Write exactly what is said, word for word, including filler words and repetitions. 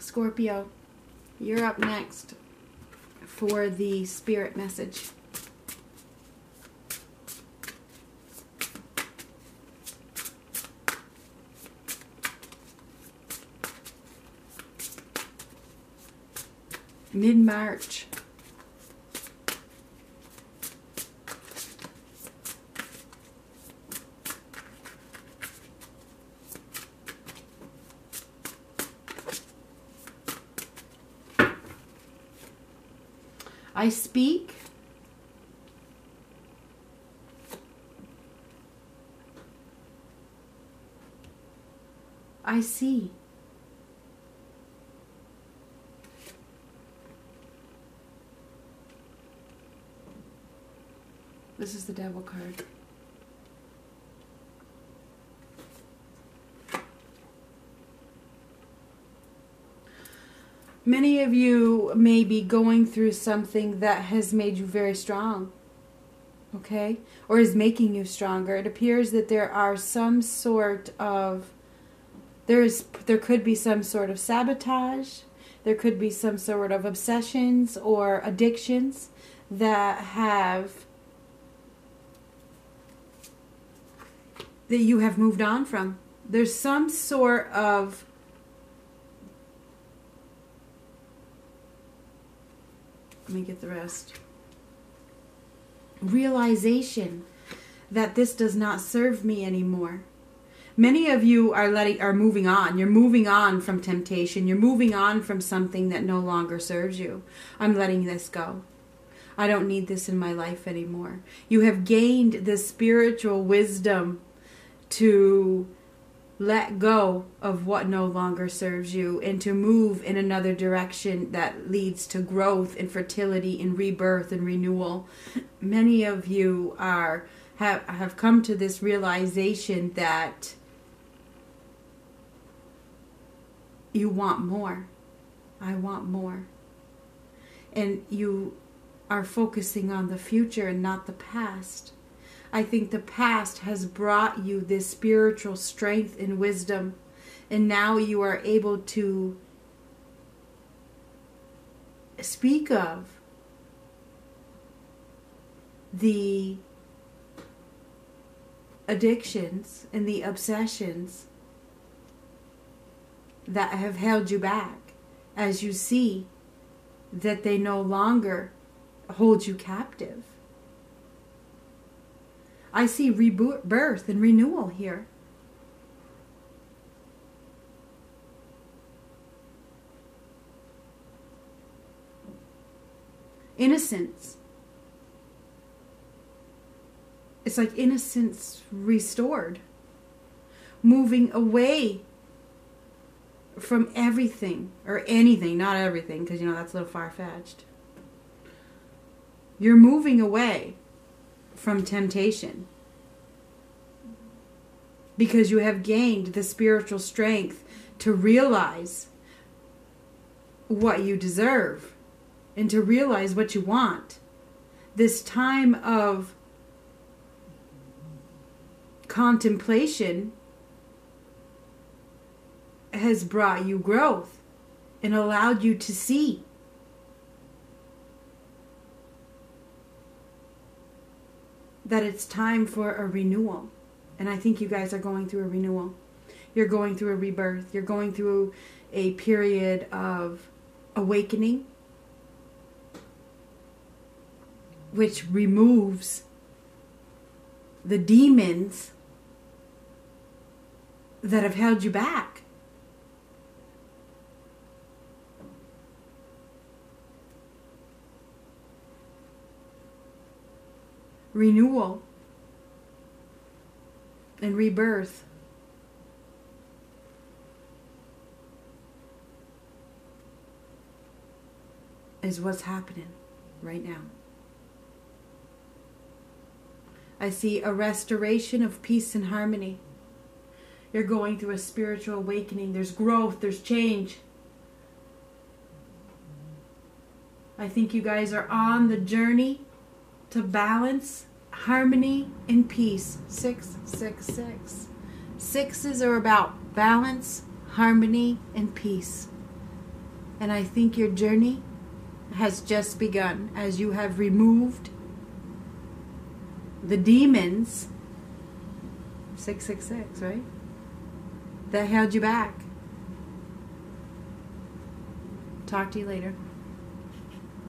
Scorpio, you're up next for the spirit message. Mid-March. I speak I see This is the Devil card. Many of you may be going through something that has made you very strong, okay? Or is making you stronger. It appears that there are some sort of, there is, there could be some sort of sabotage. There could be some sort of obsessions or addictions that have, that you have moved on from. There's some sort of Let me get the rest. Realization that this does not serve me anymore. Many of you are letting are moving on. You're moving on from temptation. You're moving on from something that no longer serves you. I'm letting this go. I don't need this in my life anymore. You have gained this spiritual wisdom to let go of what no longer serves you and to move in another direction that leads to growth and fertility and rebirth and renewal. Many of you are have, have come to this realization that you want more. I want more. And you are focusing on the future and not the past. I think the past has brought you this spiritual strength and wisdom, and now you are able to speak of the addictions and the obsessions that have held you back as you see that they no longer hold you captive. I see rebirth and renewal here. Innocence. It's like innocence restored. Moving away from everything or anything, not everything, because you know that's a little far-fetched. You're moving away from temptation because you have gained the spiritual strength to realize what you deserve and to realize what you want. This time of contemplation has brought you growth and allowed you to see that it's time for a renewal. And I think you guys are going through a renewal. You're going through a rebirth. You're going through a period of awakening, which removes the demons that have held you back. Renewal and rebirth. Is what's happening right now. I see a restoration of peace and harmony. You're going through a spiritual awakening. There's growth, there's change. I think you guys are on the journey to balance, harmony, and peace. Six, six, six. Sixes are about balance, harmony, and peace. And I think your journey has just begun as you have removed the demons, six six six, right? That held you back. Talk to you later.